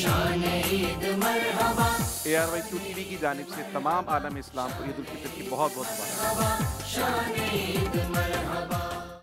ARY Qtv की जानिब से तमाम आलम इस्लाम को ईद उल फितर की बहुत बहुत मुबारक।